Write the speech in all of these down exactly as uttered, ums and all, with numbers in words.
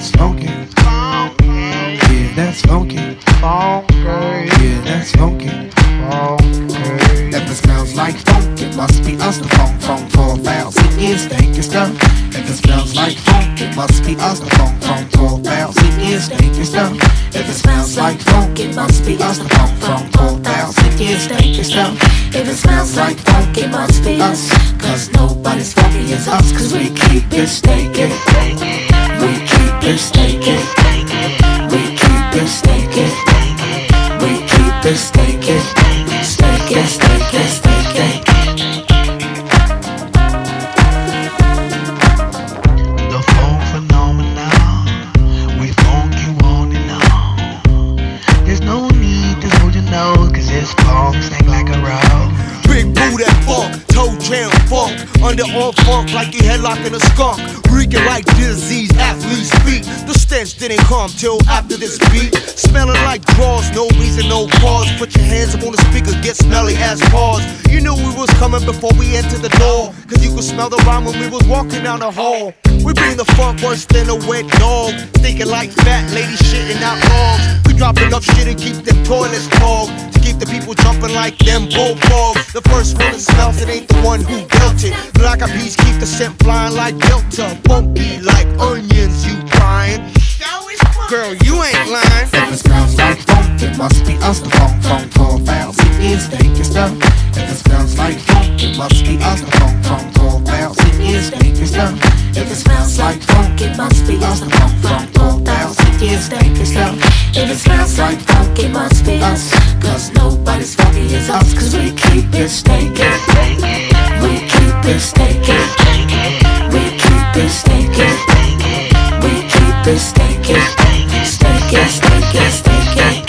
that's funky. Yeah, that's funky. Yeah, that's funky. If it smells like funk, it must be us. The funk, funk for a thousand years, thinking stuff. If it smells like funk, it must be us. The funk, funk for a thousand years, thinking stuff. If it smells like funk, it must be us. The funk, funk for a thousand years, thinking stuff. If it smells like funk, it must be us. Cause nobody's funky as us. Cause we keep it stinking. We keep it stinking. We keep it stinking. We keep it stinking. Stinking, stinking, stinking. The funk phenomenon. We funk you on and on. There's no need to hold your nose. Cause this funk stank like a rose. Big boo that funk, toe jam funk, underarm funk like you headlocking a skunk. Reeking like disease, athlete's feet. The stench didn't come till after this beat. Smelling like draws, no reason, no cause. Put your hands up on the speaker, get smelly as paws. You knew we was coming before we entered the door. Cause you could smell the rhyme when we was walking down the hall. We bring the funk worse than a wet dog. Thinking like fat ladies shitting out logs. We dropping up shit and keep the toilets clogged. To keep the people jumping like them bullfrogs. The first one that smells it ain't the one who dealt it. Black eyed peas keep the scent flying like Delta. Bumpy like onions, you crying. Girl, you ain't lying. If it smells like funk, it must be us. The funk, funk, for thousand years, thinking stuff. If it smells like funk, it must be us. The funk, funk, for thousand years, thinking stuff. If it smells like funk, it must be us. The funk, funk, for thousand years, thinking stuff. If it smells like funk, it must be us. Cause nobody's funky as us. Cause we keep it stinking. We keep it stinking. We keep it stinking. We keep it stinking. Stinking, stinking, stinking.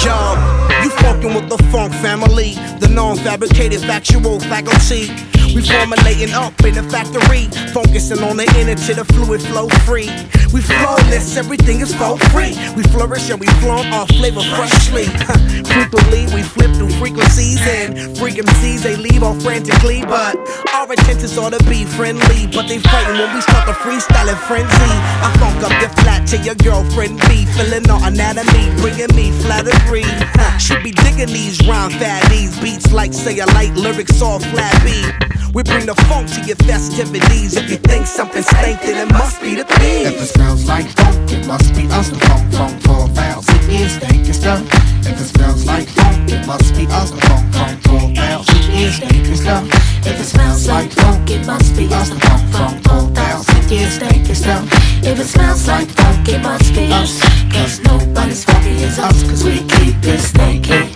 Yo, you fucking with the funk family. The non-fabricated factual faculty. We formulating up in the factory, focusing on the inner to the fluid flow free. We flawless, everything is for free. We flourish and we flaunt our flavor freshly. Frequently we flip through frequencies and frequencies they leave all frantically. But our intentions ought to be friendly, but they fighting when we start the freestyling frenzy. I funk up the flat to your girlfriend B, filling our anatomy, bringing me flattery. She be digging these rhyme fatties, beats like say I like lyrics all flat beat. We bring the funk to your festivities. If you think something's stank, then it must be the thing. If it smells like funk, it must be us. The funk, funk for a thousand years, stankin' stuff. If it smells like funk, it must be us. The funk, funk for a thousand years, stankin' stuff. If it smells like funk, it must be us. The funk, funk for a thousand years, stankin' stuff. If it smells like funk, it must be us. Cause nobody's funky as us. Cause we keep it stankin'.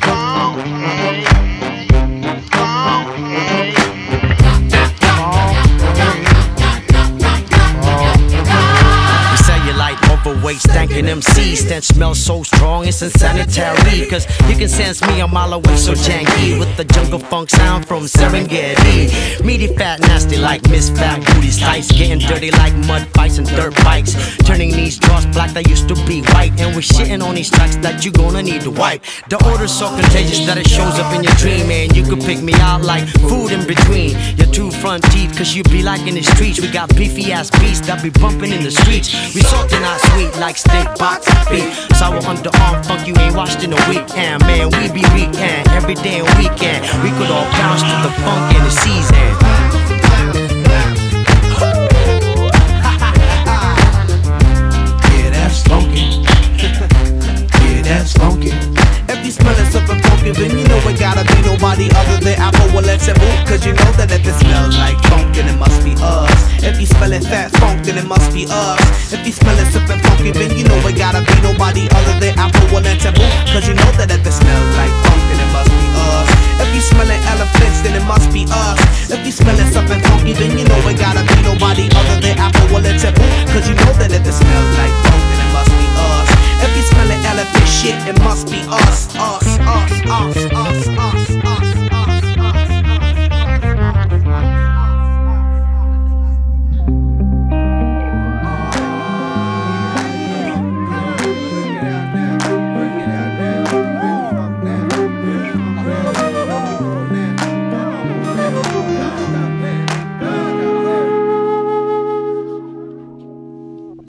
Stankin' M C, stench smells so strong it's insanitary. Cause you can sense me a mile away so janky. With the jungle funk sound from Serengeti. Meaty, fat, nasty like Miss Fat Booty's tights. Getting dirty like mud bikes and dirt bikes. Turning these drawers black that used to be white. And we're shitting on these tracks that you gonna need to wipe. The odor's so contagious that it shows up in your dream. And you could pick me out like food in between your two front teeth. Cause you be like in the streets. We got beefy ass beasts that be bumping in the streets. We saltin' our sweet like stick box feet. Sour underarm funk you ain't washed in a weekend. Man, we be weekend every day and weekend. We could all bounce to the funk in the season. Yeah, that's funky. Yeah, that's funky. If you smell it something funky, then you know it gotta be nobody other than Apple and Taboo. Cause you know that if it smells like funk, then it must be us. If you smell it fat funk, then it must be us. If you smell it sippin' funky, then you know it gotta be nobody other than Apple and Taboo. Cause you know that if it smells like funk, then it must be us. If you smell it elephants, then it must be us. If you smell it something funky, then you know it gotta be nobody other than Apple and Taboo. Cause you know that if it smells like funk, then it must be us. If you smell it elephant shit, it must be us, us, us, us.